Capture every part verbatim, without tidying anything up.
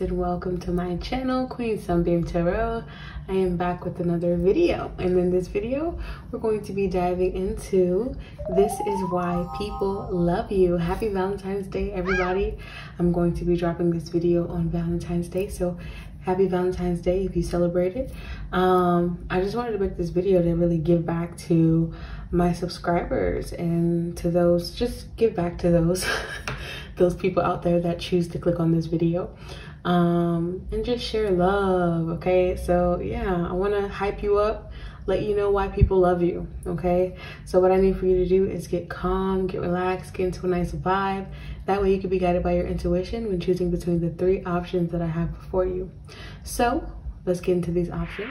guys, and welcome to my channel, Queen Sunbeam Tarot. I am back with another video, and in this video we're going to be diving into This Is Why People Love You. Happy Valentine's Day, everybody. I'm going to be dropping this video on Valentine's Day, so happy Valentine's Day if you celebrate it. Um, I just wanted to make this video to really give back to my subscribers and to those, just give back to those, those people out there that choose to click on this video. Um, and just share love, okay? So yeah, I wanna hype you up, let you know why people love you, okay? So what I need for you to do is get calm, get relaxed, get into a nice vibe. That way you can be guided by your intuition when choosing between the three options that I have before you. So let's get into these options.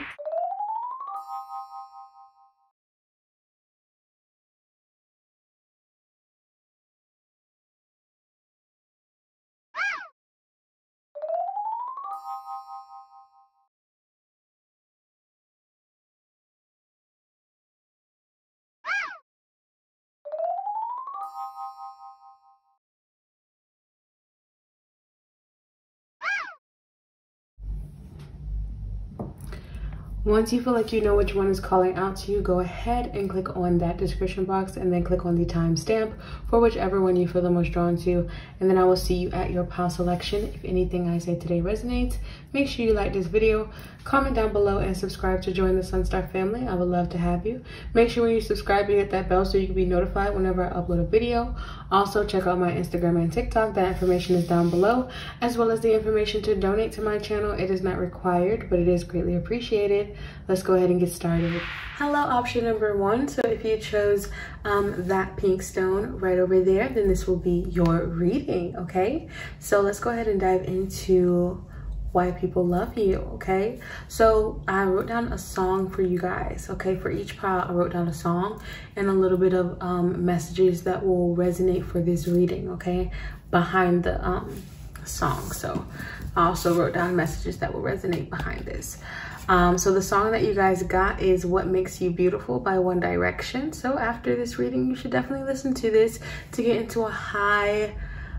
Once you feel like you know which one is calling out to you, go ahead and click on that description box and then click on the timestamp for whichever one you feel the most drawn to. And then I will see you at your pile selection. If anything I say today resonates, make sure you like this video, comment down below, and subscribe to join the SunStar family. I would love to have you. Make sure when you subscribe, you hit that bell so you can be notified whenever I upload a video. Also, check out my Instagram and TikTok. That information is down below, as well as the information to donate to my channel. It is not required, but it is greatly appreciated. Let's go ahead and get started. Hello, option number one. So if you chose um, that pink stone right over there, then this will be your reading, okay? So let's go ahead and dive into why people love you, okay? So I wrote down a song for you guys, okay? For each pile, I wrote down a song and a little bit of um, messages that will resonate for this reading, okay? Behind the um, song. So I also wrote down messages that will resonate behind this. Um, so the song that you guys got is What Makes You Beautiful by One Direction. So after this reading, you should definitely listen to this to get into a high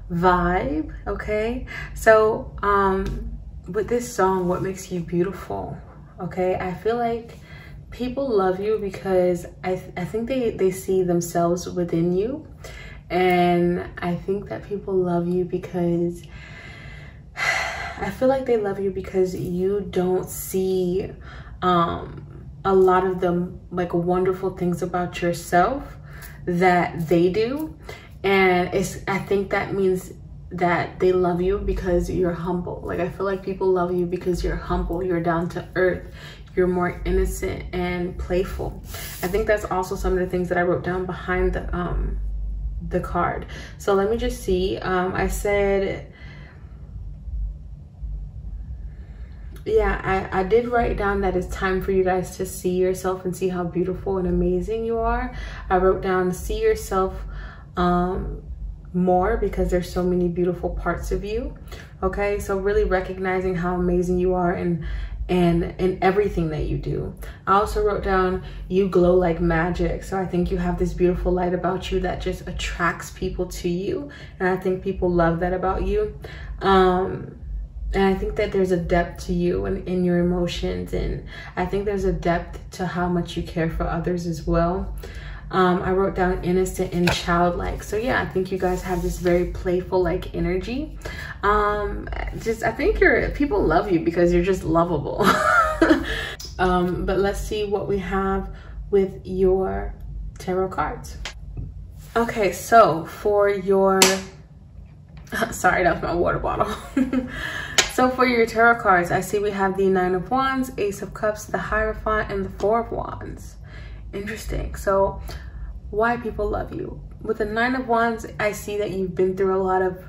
vibe, okay? So um, with this song, What Makes You Beautiful, okay? I feel like people love you because I, th I think they, they see themselves within you. And I think that people love you because I feel like they love you because you don't see um, a lot of the like wonderful things about yourself that they do. And it's, I think that means that they love you because you're humble. Like I feel like people love you because you're humble, you're down to earth, you're more innocent and playful. I think that's also some of the things that I wrote down behind the, um, the card. So let me just see, um, I said, yeah, I, I did write down that it's time for you guys to see yourself and see how beautiful and amazing you are. I wrote down see yourself um, more because there's so many beautiful parts of you. Okay, so really recognizing how amazing you are and and in everything that you do. I also wrote down you glow like magic. So I think you have this beautiful light about you that just attracts people to you. And I think people love that about you. Um, And I think that there's a depth to you and in your emotions. And I think there's a depth to how much you care for others as well. Um, I wrote down innocent and childlike. So yeah, I think you guys have this very playful like energy. Um, just, I think you're, people love you because you're just lovable. um, but let's see what we have with your tarot cards. Okay, so for your, sorry, that was my water bottle. So for your tarot cards, I see we have the Nine of Wands, Ace of Cups, the Hierophant, and the Four of Wands. Interesting. So why people love you. With the Nine of Wands, I see that you've been through a lot of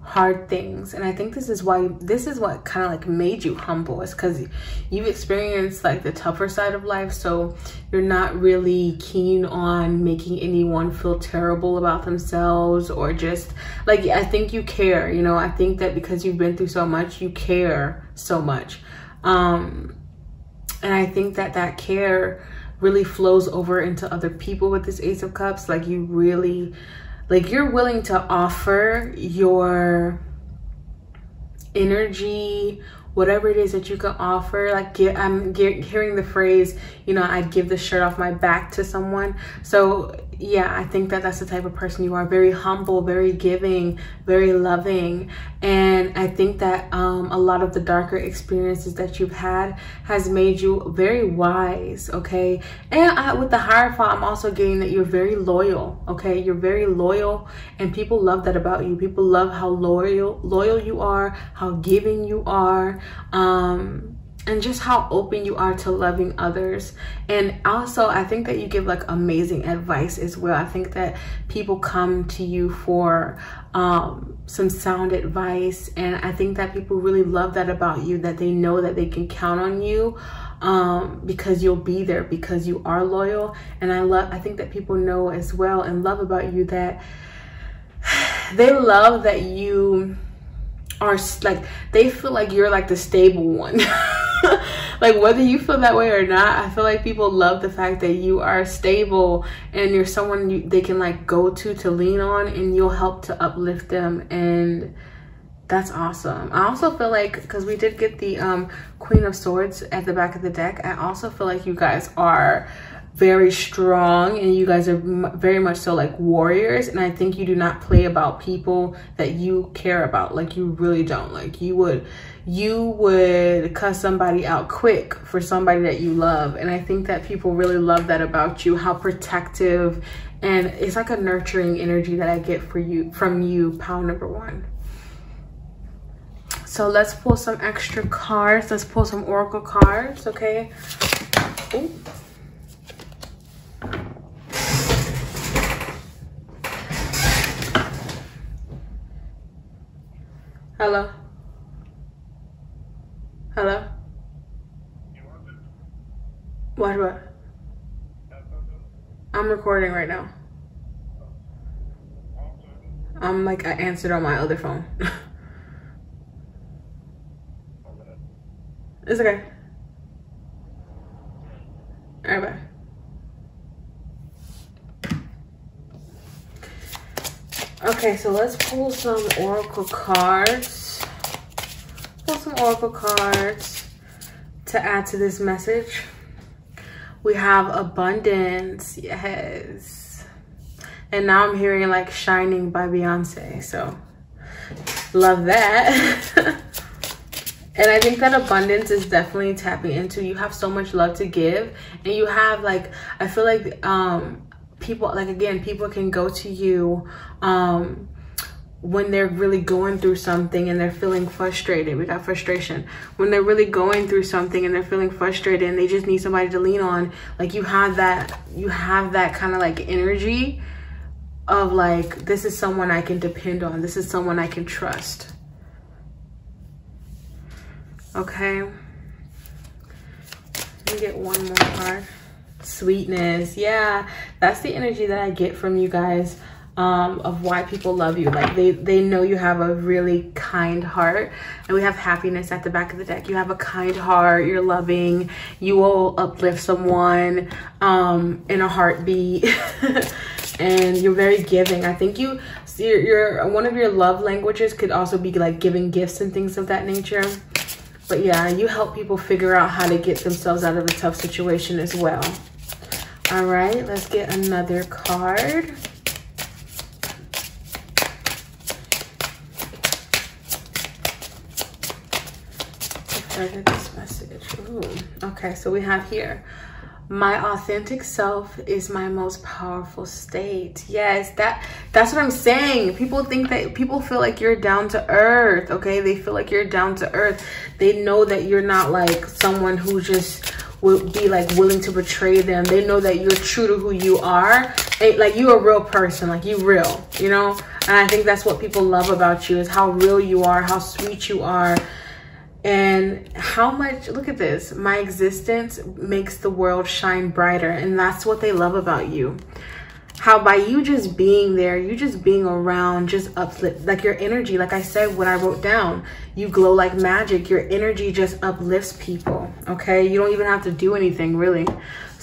hard things. And I think this is why, this is what kind of like made you humble, is because you've experienced like the tougher side of life. So you're not really keen on making anyone feel terrible about themselves or just like, I think you care, you know, I think that because you've been through so much, you care so much. Um, and I think that that care really flows over into other people with this Ace of Cups. Like you really, like you're willing to offer your energy, whatever it is that you can offer. Like get, I'm get, hearing the phrase, you know, I'd give the shirt off my back to someone. So yeah, I think that that's the type of person you are. Very humble, very giving, very loving. And I think that um, a lot of the darker experiences that you've had has made you very wise, okay? And I, with the Hierophant, I'm also getting that you're very loyal, okay? You're very loyal, and people love that about you. People love how loyal, loyal you are, how giving you are, um... and just how open you are to loving others. And also I think that you give like amazing advice as well. I think that people come to you for um, some sound advice, and I think that people really love that about you, that they know that they can count on you um, because you'll be there, because you are loyal. And I love, I think that people know as well and love about you that they love that you are like, they feel like you're like the stable one. Like whether you feel that way or not, I feel like people love the fact that you are stable and you're someone you, they can like go to to lean on, and you'll help to uplift them, and that's awesome. I also feel like, because we did get the um, Queen of Swords at the back of the deck, I also feel like you guys are very strong, and you guys are very much so like warriors. And I think you do not play about people that you care about. Like you really don't. Like you would you would cuss somebody out quick for somebody that you love. And I think that people really love that about you, how protective, and it's like a nurturing energy that I get for you from you, pile number one. So let's pull some extra cards. Let's pull some oracle cards, okay? Ooh. Hello? Hello? What, what? I'm recording right now. I'm like, I answered on my other phone. It's okay. All right, bye. Okay, so let's pull some oracle cards. Pull some oracle cards to add to this message. We have abundance, yes. And now I'm hearing like Shining by Beyonce, so love that. And I think that abundance is definitely tapping into, you have so much love to give, and you have like, I feel like, um, people, like again, people can go to you um, when they're really going through something and they're feeling frustrated. We got frustration. When they're really going through something and they're feeling frustrated and they just need somebody to lean on, like you have that, you have that kind of like energy of like, this is someone I can depend on. This is someone I can trust. Okay. Let me get one more card. Sweetness, yeah, that's the energy that I get from you guys, um of why people love you. Like they they know you have a really kind heart. And we have happiness at the back of the deck. You have a kind heart, you're loving, you will uplift someone um in a heartbeat. And you're very giving. I think you your, your one of your love languages could also be like giving gifts and things of that nature. But yeah, you help people figure out how to get themselves out of a tough situation as well. All right, let's get another card. Further this message. Ooh. Okay, so we have here, my authentic self is my most powerful state. Yes, that that's what I'm saying. People think that, people feel like you're down to earth, okay? They feel like you're down to earth. They know that you're not like someone who just would be like willing to betray them. They know that you're true to who you are. They, like you're a real person, like you real, you know? And I think that's what people love about you, is how real you are, how sweet you are. And how much, look at this, my existence makes the world shine brighter. And that's what they love about you. How by you just being there, you just being around, just uplift, like your energy, like I said, when I wrote down, you glow like magic. Your energy just uplifts people, okay? You don't even have to do anything, really.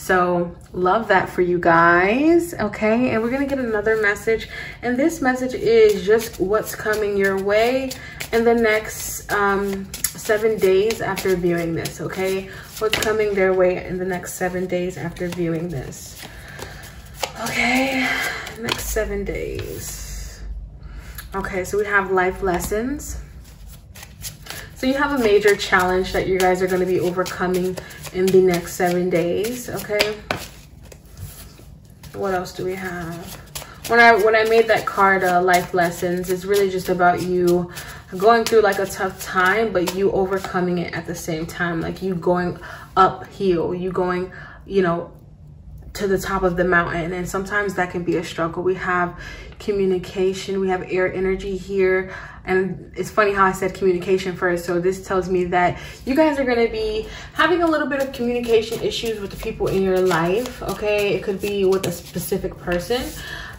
So love that for you guys. Okay, and we're gonna get another message, and this message is just what's coming your way in the next um seven days after viewing this. Okay, what's coming their way in the next seven days after viewing this. Okay, next seven days. Okay, so we have life lessons. So you have a major challenge that you guys are going to be overcoming in the next seven days, okay? What else do we have? When I when I made that card, uh, Life Lessons, it's really just about you going through like a tough time, but you overcoming it at the same time. Like you going uphill, you going, you know, to the top of the mountain, and sometimes that can be a struggle. We have communication, we have air energy here, and it's funny how I said communication first, so this tells me that you guys are going to be having a little bit of communication issues with the people in your life, okay? It could be with a specific person,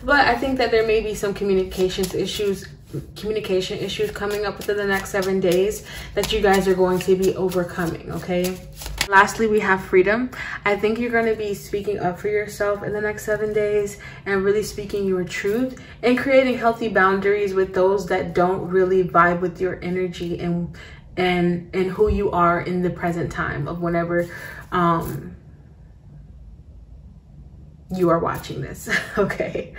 but I think that there may be some communications issues communication issues coming up within the next seven days that you guys are going to be overcoming, okay? Lastly, we have freedom. I think you're going to be speaking up for yourself in the next seven days and really speaking your truth and creating healthy boundaries with those that don't really vibe with your energy and and and who you are in the present time of whenever um you are watching this. Okay,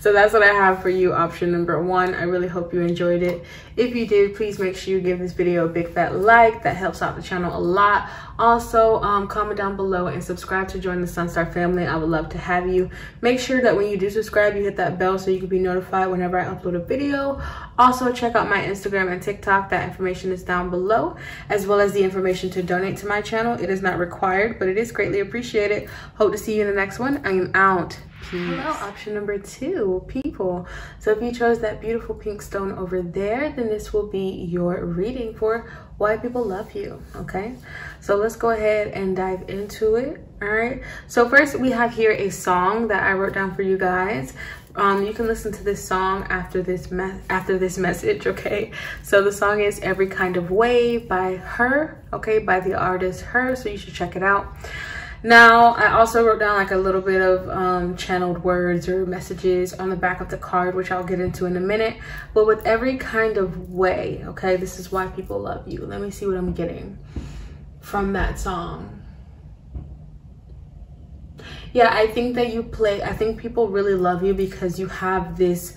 so that's what I have for you, option number one. I really hope you enjoyed it. If you did, please make sure you give this video a big fat like. That helps out the channel a lot. Also, um comment down below and subscribe to join the SunStar family. I would love to have you. Make sure that when you do subscribe, you hit that bell so you can be notified whenever I upload a video. Also, check out my Instagram and TikTok. That information is down below, as well as the information to donate to my channel. It is not required, but it is greatly appreciated. Hope to see you in the next one. I'm out. Peace. Hello, option number two, people. So if you chose that beautiful pink stone over there, then this will be your reading for why people love you. Okay, so let's go ahead and dive into it. All right, so first we have here a song that I wrote down for you guys. Um you can listen to this song after this me after this message. Okay, so the song is Every Kind of Way by Her, okay, by the artist Her, so you should check it out. Now, I also wrote down like a little bit of um, channeled words or messages on the back of the card, which I'll get into in a minute. But with every kind of way, okay, this is why people love you. Let me see what I'm getting from that song. Yeah, I think that you play, I think people really love you because you have this,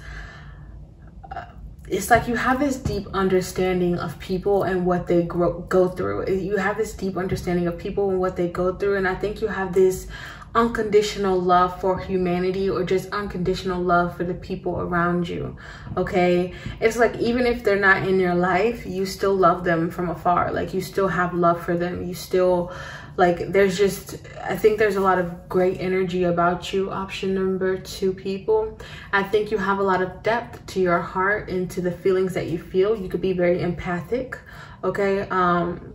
it's like you have this deep understanding of people and what they grow, go through. You have this deep understanding of people and what they go through. And I think you have this unconditional love for humanity, or just unconditional love for the people around you. Okay, it's like even if they're not in your life, you still love them from afar. Like you still have love for them. You still like, there's just, I think there's a lot of great energy about you, option number two, people. I think you have a lot of depth to your heart and to the feelings that you feel. You could be very empathic. Okay, um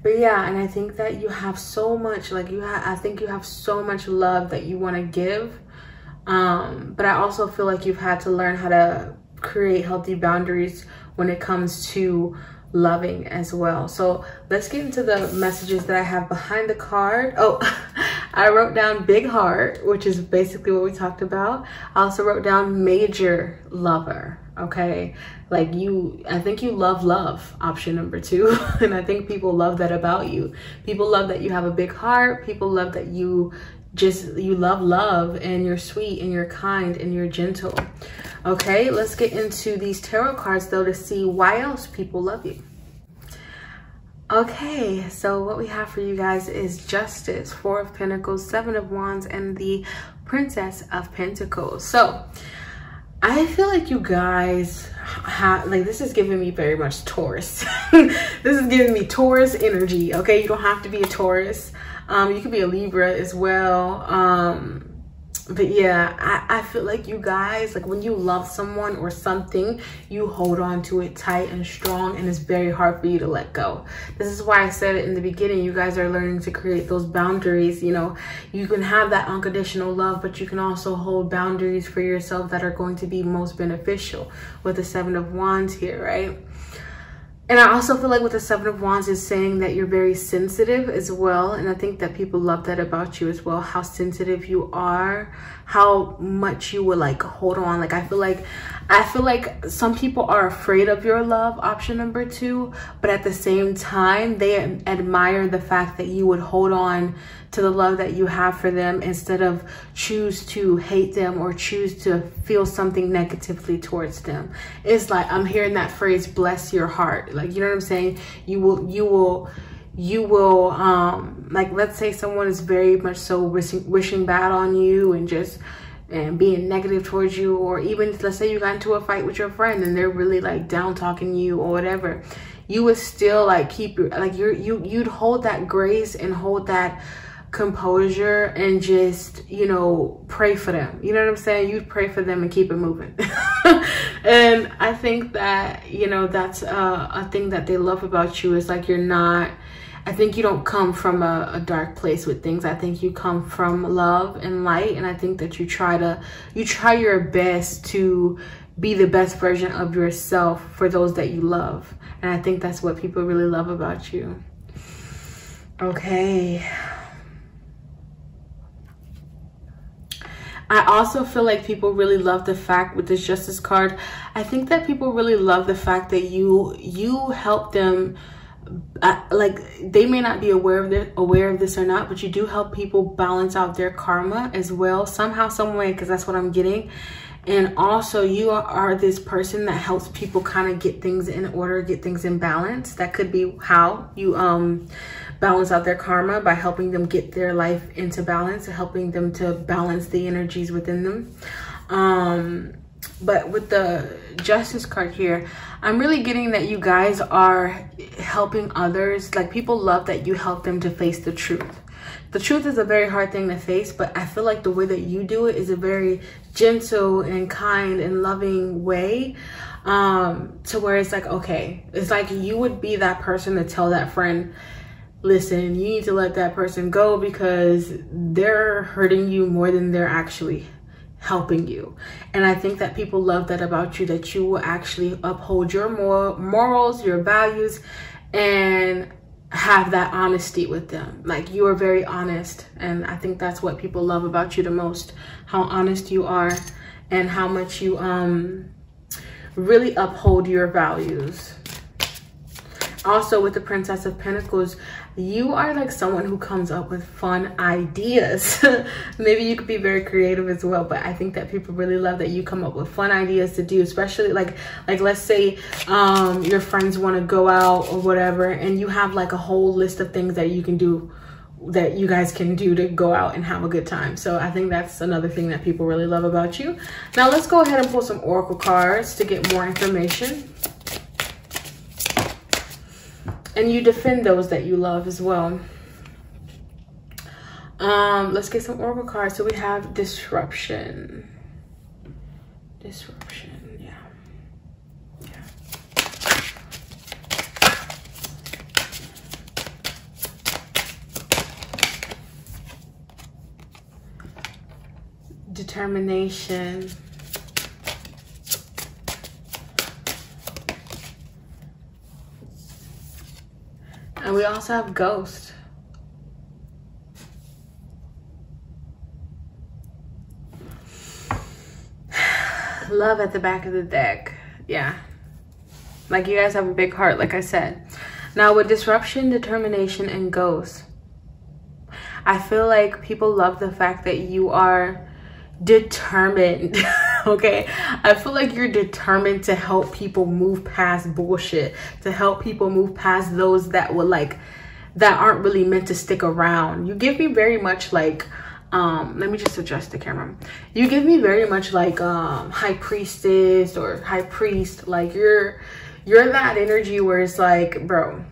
but yeah, and I think that you have so much, like you have, I think you have so much love that you want to give. Um, but I also feel like you've had to learn how to create healthy boundaries when it comes to loving as well. So let's get into the messages that I have behind the card. Oh, I wrote down big heart, which is basically what we talked about. I also wrote down major lover. Okay, like you, I think you love love, option number two. And I think people love that about you. People love that you have a big heart. People love that you just, you love love, and you're sweet and you're kind and you're gentle. Okay, let's get into these tarot cards though to see why else people love you. Okay, so what we have for you guys is justice, four of pentacles, seven of wands, and the princess of pentacles. So I feel like you guys have, like, this is giving me very much Taurus. This is giving me Taurus energy, okay? You don't have to be a Taurus. Um, you could be a Libra as well. Um, but yeah, I, I feel like you guys, like when you love someone or something, you hold on to it tight and strong, and it's very hard for you to let go. This is why I said it in the beginning, you guys are learning to create those boundaries. You know, you can have that unconditional love, but you can also hold boundaries for yourself that are going to be most beneficial, with the seven of wands here, right? And I also feel like with the Seven of Wands is saying that you're very sensitive as well. And I think that people love that about you as well, how sensitive you are, how much you would like hold on. Like I feel like I feel like some people are afraid of your love, option number two. But at the same time, they admire the fact that you would hold on to the love that you have for them instead of choose to hate them or choose to feel something negatively towards them. It's like I'm hearing that phrase, bless your heart. Like, you know what I'm saying? You will, you will, you will, um, like, let's say someone is very much so wishing, wishing bad on you and just, and being negative towards you, or even let's say you got into a fight with your friend and they're really like down talking you or whatever. You would still like keep your, like you're, you, you'd hold that grace and hold that composure and just, you know, pray for them. You know what I'm saying? You'd pray for them and keep it moving. And I think that, you know, that's uh, a thing that they love about you is like you're not, I think you don't come from a, a dark place with things. I think you come from love and light. And I think that you try to, you try your best to be the best version of yourself for those that you love. And I think that's what people really love about you. Okay. I also feel like people really love the fact with this Justice card, I think that people really love the fact that you you help them, uh, like they may not be aware of this, aware of this or not, but you do help people balance out their karma as well, somehow, some way, because that's what I'm getting. And also you are, are this person that helps people kind of get things in order, get things in balance. That could be how you um balance out their karma, by helping them get their life into balance, helping them to balance the energies within them. Um, but with the Justice card here, I'm really getting that you guys are helping others. Like people love that you help them to face the truth. The truth is a very hard thing to face, but I feel like the way that you do it is a very gentle and kind and loving way, um, to where it's like, okay, it's like you would be that person to tell that friend, listen, you need to let that person go because they're hurting you more than they're actually helping you. And I think that people love that about you, that you will actually uphold your moral, morals, your values, and have that honesty with them. Like you are very honest, and I think that's what people love about you the most, how honest you are and how much you um really uphold your values. Also with the Princess of Pentacles, you are like someone who comes up with fun ideas. Maybe you could be very creative as well, but I think that people really love that you come up with fun ideas to do, especially like like let's say um your friends want to go out or whatever, and you have like a whole list of things that you can do, that you guys can do to go out and have a good time. So I think that's another thing that people really love about you. Now let's go ahead and pull some oracle cards to get more information. And you defend those that you love as well. Um, let's get some oracle cards. So we have disruption. Disruption, yeah. yeah. Determination. And we also have ghost. Love at the back of the deck. Yeah. Like you guys have a big heart, like I said. Now with disruption, determination, and ghost, I feel like people love the fact that you are determined. Okay, I feel like you're determined to help people move past bullshit, to help people move past those that would like, that aren't really meant to stick around. You give me very much like, um, let me just adjust the camera. You give me very much like um, high priestess or high priest. Like you're, you're that energy where it's like, bro,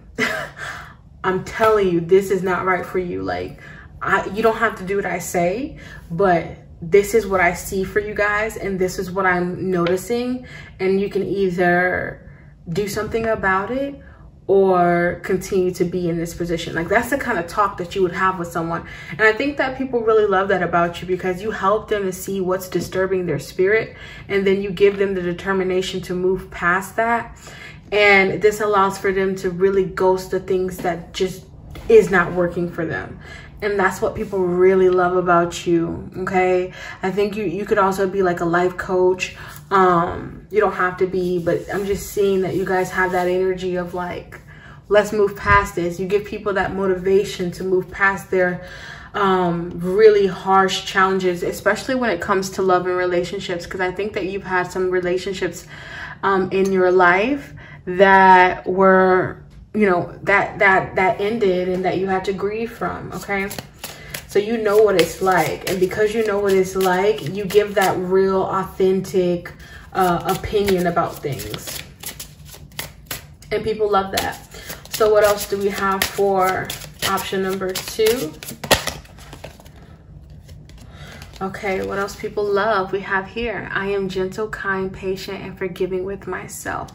I'm telling you, this is not right for you. Like, I, you don't have to do what I say, but this is what I see for you guys, and this is what I'm noticing, and you can either do something about it or continue to be in this position. Like that's the kind of talk that you would have with someone, and I think that people really love that about you because you help them to see what's disturbing their spirit, and then you give them the determination to move past that And this allows for them to really ghost the things that just is not working for them. And that's what people really love about you, okay? I think you, you could also be like a life coach. Um, you don't have to be, but I'm just seeing that you guys have that energy of like, let's move past this. You give people that motivation to move past their um, really harsh challenges, especially when it comes to love and relationships, because I think that you've had some relationships um, in your life that were, you know, that that that ended and that you had to grieve from, okay? So you know what it's like, and because you know what it's like, you give that real authentic uh, opinion about things, and people love that. So what else do we have for option number two? Okay, what else people love? We have here, I am gentle, kind, patient, and forgiving with myself.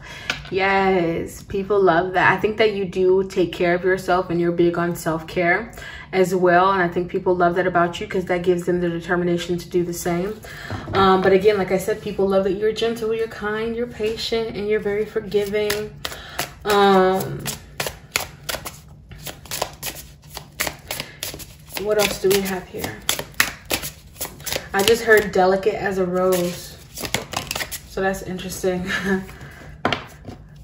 Yes, people love that. I think that you do take care of yourself and you're big on self-care as well. And I think people love that about you because that gives them the determination to do the same. Um, but again, like I said, people love that you're gentle, you're kind, you're patient, and you're very forgiving. Um, what else do we have here? I just heard delicate as a rose. So that's interesting.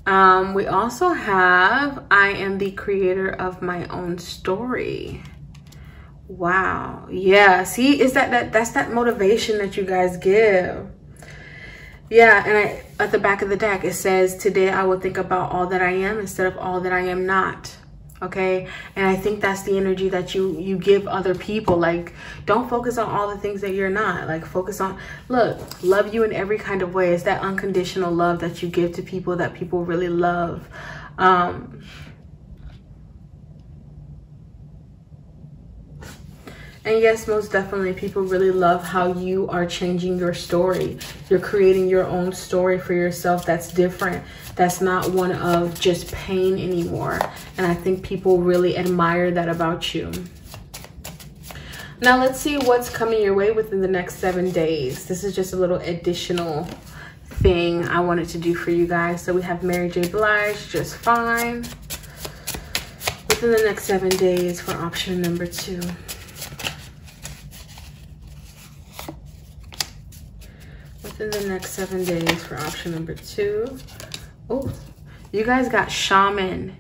um, we also have, I am the creator of my own story. Wow. Yeah. See, is that, that that's that motivation that you guys give. Yeah. And I, at the back of the deck, it says, today I will think about all that I am instead of all that I am not. Okay, and I think that's the energy that you you give other people. Like, don't focus on all the things that you're not. Like, focus on, look, love you in every kind of way. It's that unconditional love that you give to people that people really love. Um, and yes, most definitely, people really love how you are changing your story. You're creating your own story for yourself that's different. That's not one of just pain anymore. And I think people really admire that about you. Now let's see what's coming your way within the next seven days. This is just a little additional thing I wanted to do for you guys. So we have Mary J. Blige, Just Fine. Within the next seven days for option number two. Within the next seven days for option number two. Oh, you guys got shaman,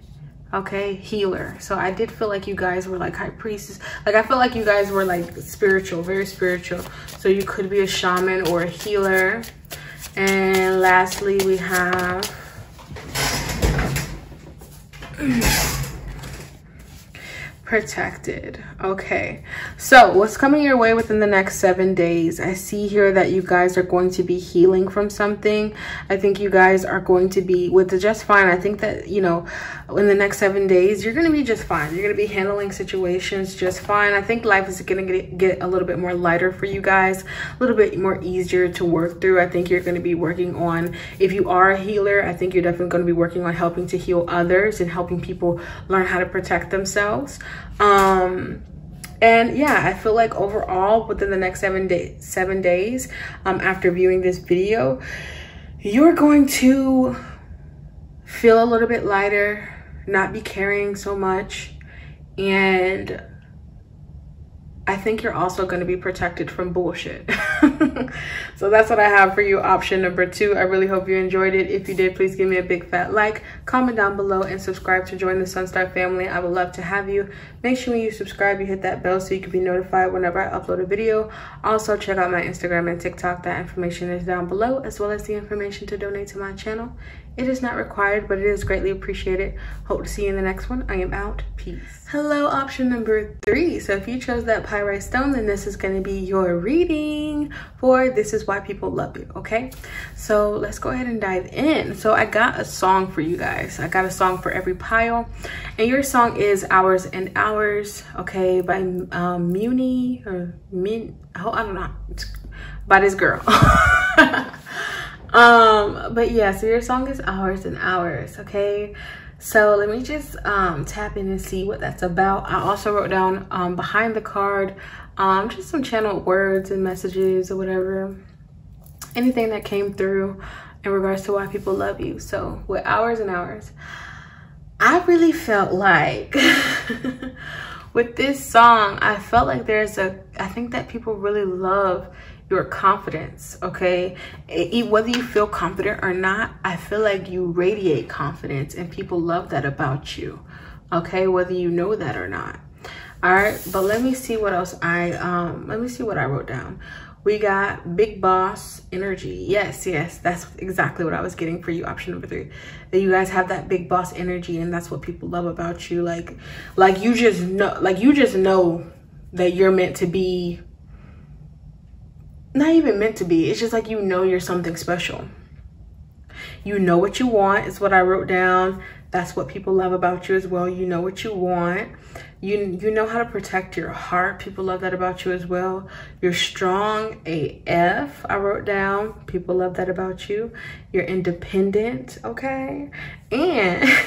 okay, healer. So I did feel like you guys were like high priestess. Like, I felt like you guys were like spiritual, very spiritual. So you could be a shaman or a healer. And lastly, we have, protected. Okay, so what's coming your way within the next seven days? I see here that you guys are going to be healing from something. I think you guys are going to be with the Just Fine. I think that, you know, in the next seven days you're going to be just fine. You're going to be handling situations just fine. I think life is going to get a little bit more lighter for you guys, a little bit more easier to work through. I think you're going to be working on, if you are a healer, I think you're definitely going to be working on helping to heal others and helping people learn how to protect themselves. Um, and yeah, I feel like overall within the next seven days, seven days, um, after viewing this video, you're going to feel a little bit lighter, not be carrying so much. And I think you're also going to be protected from bullshit. So that's what I have for you, option number two. I really hope you enjoyed it. If you did, please give me a big fat like, comment down below, and subscribe to join the SunStar family. I would love to have you. Make sure when you subscribe, you hit that bell so you can be notified whenever I upload a video. Also, check out my Instagram and TikTok. That information is down below, as well as the information to donate to my channel. It is not required, but it is greatly appreciated. Hope to see you in the next one. I am out. Peace. Hello, option number three. So if you chose that pyrite stone, then this is going to be your reading for This Is Why People Love You, okay? So let's go ahead and dive in. So I got a song for you guys. I got a song for every pile. And your song is Hours and Hours, okay, by um, Muni or Min. Oh, I don't know. It's by this girl. Um but yeah, so your song is Hours and Hours, okay? So let me just um tap in and see what that's about. I also wrote down um behind the card um just some channeled words and messages or whatever, anything that came through in regards to why people love you. So with hours and hours, I really felt like with this song, I felt like there's a, I think that people really love your confidence, okay? It, whether you feel confident or not, I feel like you radiate confidence and people love that about you, okay? Whether you know that or not. All right, but let me see what else I, um, let me see what I wrote down. We got big boss energy. Yes, yes, that's exactly what I was getting for you, option number three. That you guys have that big boss energy and that's what people love about you. Like, like you just know, like you just know that you're meant to be, not even meant to be, it's just like you know you're something special. You know what you want is what I wrote down. That's what people love about you as well. You know what you want. You, you know how to protect your heart. People love that about you as well. You're strong A F, I wrote down. People love that about you. You're independent, okay? And,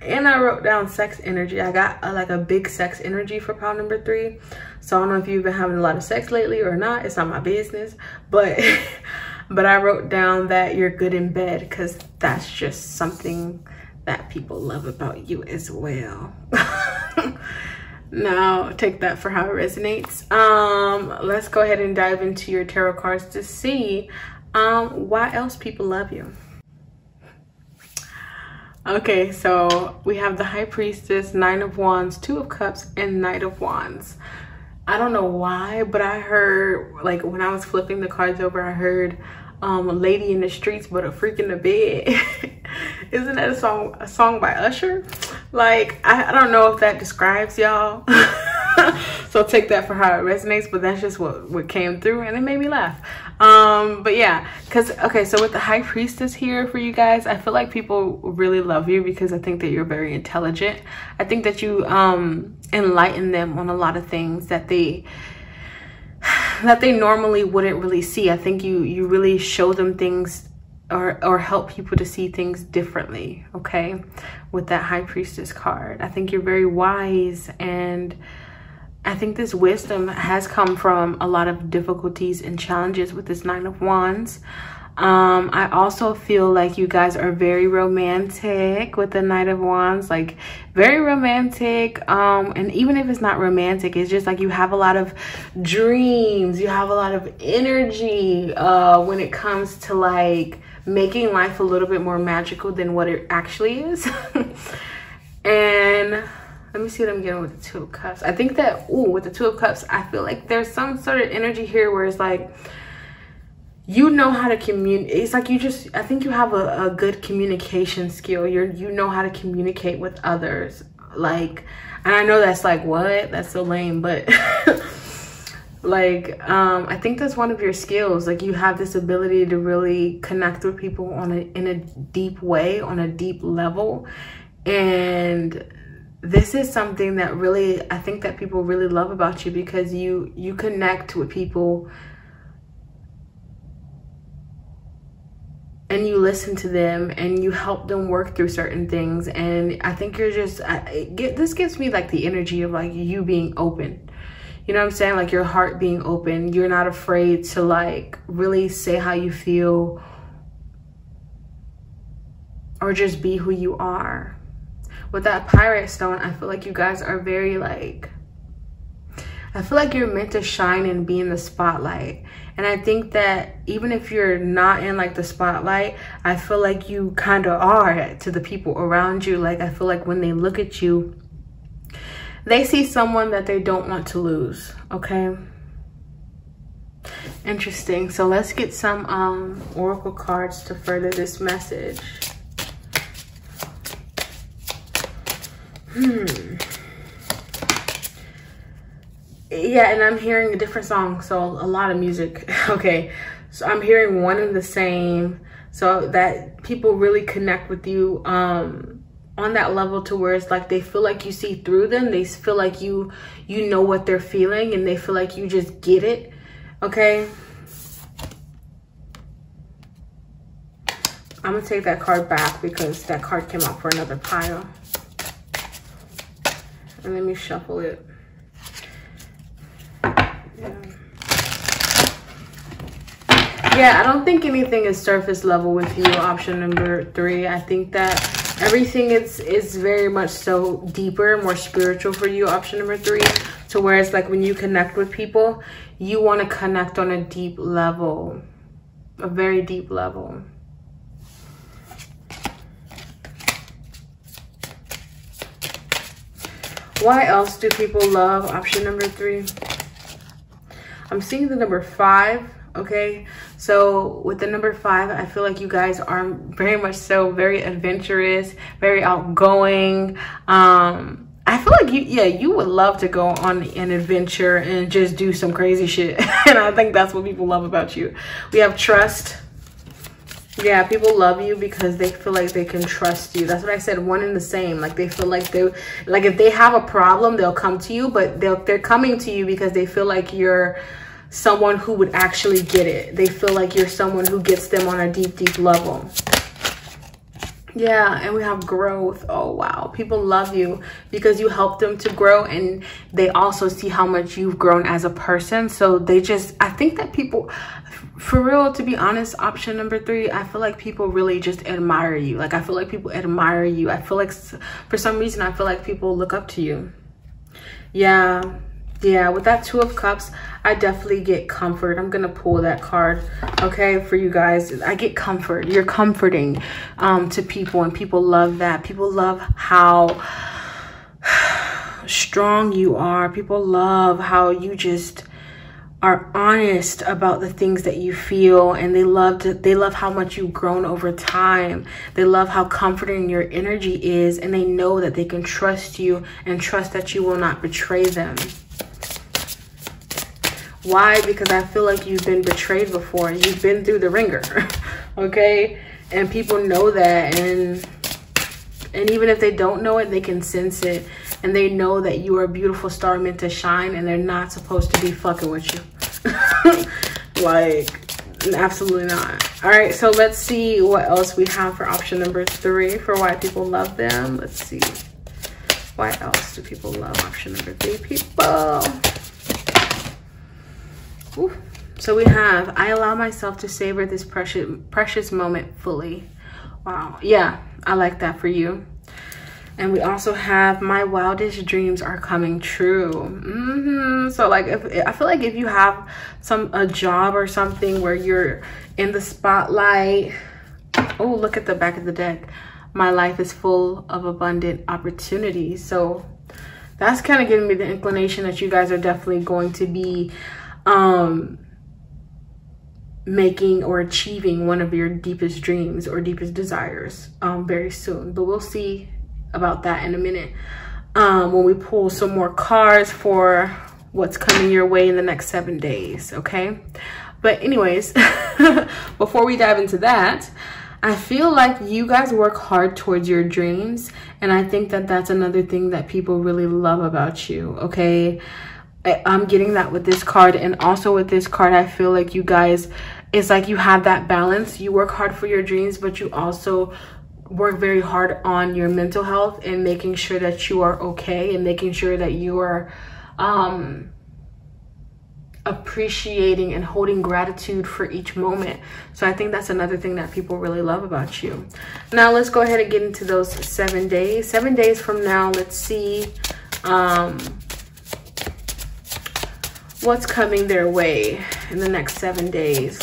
and I wrote down sex energy. I got a, like a big sex energy for pile number three. So I don't know if you've been having a lot of sex lately or not. It's not my business, but... But I wrote down that you're good in bed because that's just something that people love about you as well. Now, take that for how it resonates. Um, let's go ahead and dive into your tarot cards to see um, why else people love you. Okay, so we have the High Priestess, Nine of Wands, Two of Cups, and Knight of Wands. I don't know why, but I heard, like when I was flipping the cards over, I heard um, a lady in the streets, but a freak in the bed. Isn't that a song, a song by Usher? Like, I, I don't know if that describes y'all. So take that for how it resonates, but that's just what, what came through and it made me laugh. Um, but yeah, cause okay, so with the High Priestess here for you guys, I feel like people really love you because I think that you're very intelligent. I think that you um, enlighten them on a lot of things that they that they normally wouldn't really see. I think you you really show them things or or help people to see things differently, okay? With that High Priestess card, I think you're very wise, and I think this wisdom has come from a lot of difficulties and challenges with this Nine of Wands. Um, I also feel like you guys are very romantic with the Knight of Wands, like very romantic. Um, and even if it's not romantic, it's just like you have a lot of dreams. You have a lot of energy uh, when it comes to like making life a little bit more magical than what it actually is. And... let me see what I'm getting with the Two of Cups. I think that, ooh, with the Two of Cups, I feel like there's some sort of energy here where it's like, you know how to communicate. It's like you just, I think you have a, a good communication skill. You're, you know how to communicate with others. Like, and I know that's like, what? That's so lame, but like, um, I think that's one of your skills. Like you have this ability to really connect with people on a, in a deep way, on a deep level. And this is something that really, I think that people really love about you because you, you connect with people and you listen to them and you help them work through certain things. And I think you're just, I, get, this gives me like the energy of like you being open. You know what I'm saying? Like your heart being open. You're not afraid to like really say how you feel or just be who you are. With that Pirate stone, I feel like you guys are very like, I feel like you're meant to shine and be in the spotlight. And I think that even if you're not in like the spotlight, I feel like you kind of are to the people around you. Like I feel like when they look at you, they see someone that they don't want to lose, okay? Interesting. So let's get some um, oracle cards to further this message. Hmm. Yeah, and I'm hearing a different song, so a lot of music. Okay, so I'm hearing one and the same, so that people really connect with you um, on that level to where it's like they feel like you see through them. They feel like you, you know what they're feeling, and they feel like you just get it. Okay, I'm gonna take that card back because that card came out for another pile. And let me shuffle it. Yeah. Yeah, I don't think anything is surface level with you, option number three. I think that everything is, is very much so deeper, more spiritual for you, option number three. To where it's like when you connect with people, you want to connect on a deep level, a very deep level. Why else do people love option number three? I'm seeing the number five, okay? So with the number five, I feel like you guys are very much so very adventurous, very outgoing. Um, I feel like, you, yeah, you would love to go on an adventure and just do some crazy shit. And I think that's what people love about you. We have trust. Yeah, people love you because they feel like they can trust you. That's what I said, one and the same. Like, they feel like they, like if they have a problem, they'll come to you, but they'll, they're coming to you because they feel like you're someone who would actually get it. They feel like you're someone who gets them on a deep, deep level. Yeah, and we have growth. Oh, wow. People love you because you help them to grow, and they also see how much you've grown as a person. So they just, I think that people, for real, to be honest, option number three, I feel like people really just admire you. Like, I feel like people admire you. I feel like, for some reason, I feel like people look up to you. Yeah. Yeah, with that Two of Cups, I definitely get comfort. I'm going to pull that card, okay, for you guys. I get comfort. You're comforting um, to people, and people love that. People love how strong you are. People love how you just are honest about the things that you feel, and they love to, they love how much you've grown over time. They love how comforting your energy is, and they know that they can trust you and trust that you will not betray them. Why? Because I feel like you've been betrayed before. You've been through the ringer, okay? And people know that, and and even if they don't know it, they can sense it, and they know that you are a beautiful star meant to shine, and they're not supposed to be fucking with you. Like, absolutely not. All right, so let's see what else we have for option number three for why people love them. Let's see. Why else do people love option number three, people? Ooh. So we have, I allow myself to savor this precious precious moment fully. Wow. Yeah, I like that for you. And we also have, my wildest dreams are coming true. Mm-hmm. So like, if, I feel like if you have some a job or something where you're in the spotlight. Oh, look at the back of the deck. My life is full of abundant opportunities. So that's kind of giving me the inclination that you guys are definitely going to be um making or achieving one of your deepest dreams or deepest desires um very soon, but we'll see about that in a minute um when we pull some more cards for what's coming your way in the next seven days, okay? But anyways, before we dive into that, I feel like you guys work hard towards your dreams, and I think that that's another thing that people really love about you, okay? I'm getting that with this card, and also with this card, I feel like you guys, it's like you have that balance. You work hard for your dreams, but you also work very hard on your mental health and making sure that you are okay, and making sure that you are um appreciating and holding gratitude for each moment. So I think that's another thing that people really love about you. Now let's go ahead and get into those seven days. Seven days from now, let's see um what's coming their way in the next seven days.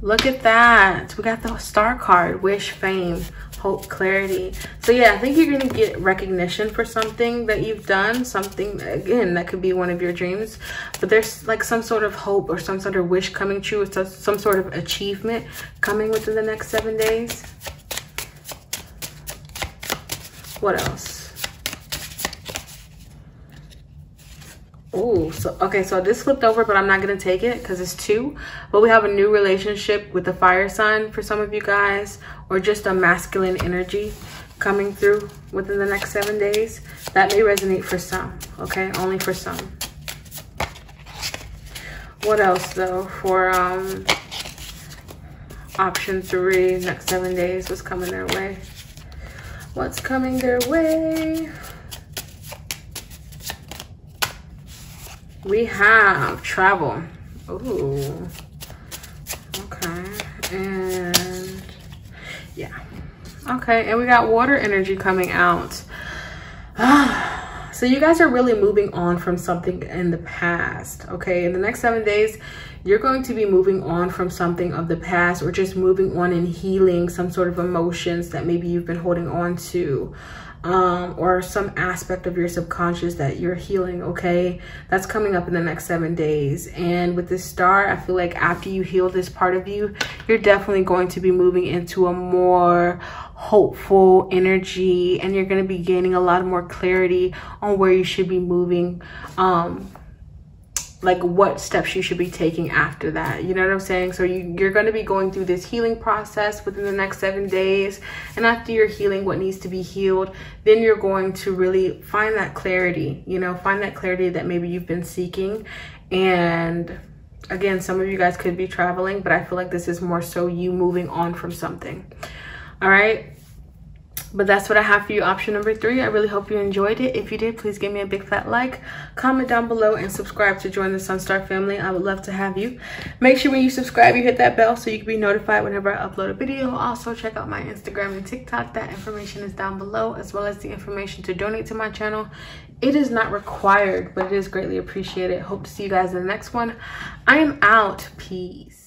Look at that. We got the star card, wish, fame, hope, clarity. So yeah, I think you're gonna get recognition for something that you've done, something, again, that could be one of your dreams, but there's like some sort of hope or some sort of wish coming true, or some sort of achievement coming within the next seven days. What else? Oh, so okay, so this flipped over, but I'm not gonna take it because it's two. But we have a new relationship with the fire sign for some of you guys, or just a masculine energy coming through within the next seven days. That may resonate for some, okay? Only for some. What else though for um option three, next seven days, what's coming their way? What's coming their way? We have travel. Ooh, Okay, and we got water energy coming out. So you guys are really moving on from something in the past, okay? In the next seven days, you're going to be moving on from something of the past, or just moving on and healing some sort of emotions that maybe you've been holding on to, um, or some aspect of your subconscious that you're healing, okay? That's coming up in the next seven days. And with this star, I feel like after you heal this part of you, you're definitely going to be moving into a more hopeful energy, and you're going to be gaining a lot more clarity on where you should be moving, um like what steps you should be taking after that, you know what I'm saying? So you, you're going to be going through this healing process within the next seven days, and after you're healing what needs to be healed, then you're going to really find that clarity, you know, find that clarity that maybe you've been seeking. And again, some of you guys could be traveling, but I feel like this is more so you moving on from something. All right, but that's what I have for you, option number three. I really hope you enjoyed it. If you did, please give me a big fat like, comment down below, and subscribe to join the Sunstar family. I would love to have you. Make sure when you subscribe, you hit that bell so you can be notified whenever I upload a video. Also, check out my Instagram and TikTok. That information is down below, as well as the information to donate to my channel. It is not required, but it is greatly appreciated. Hope to see you guys in the next one. I am out. Peace.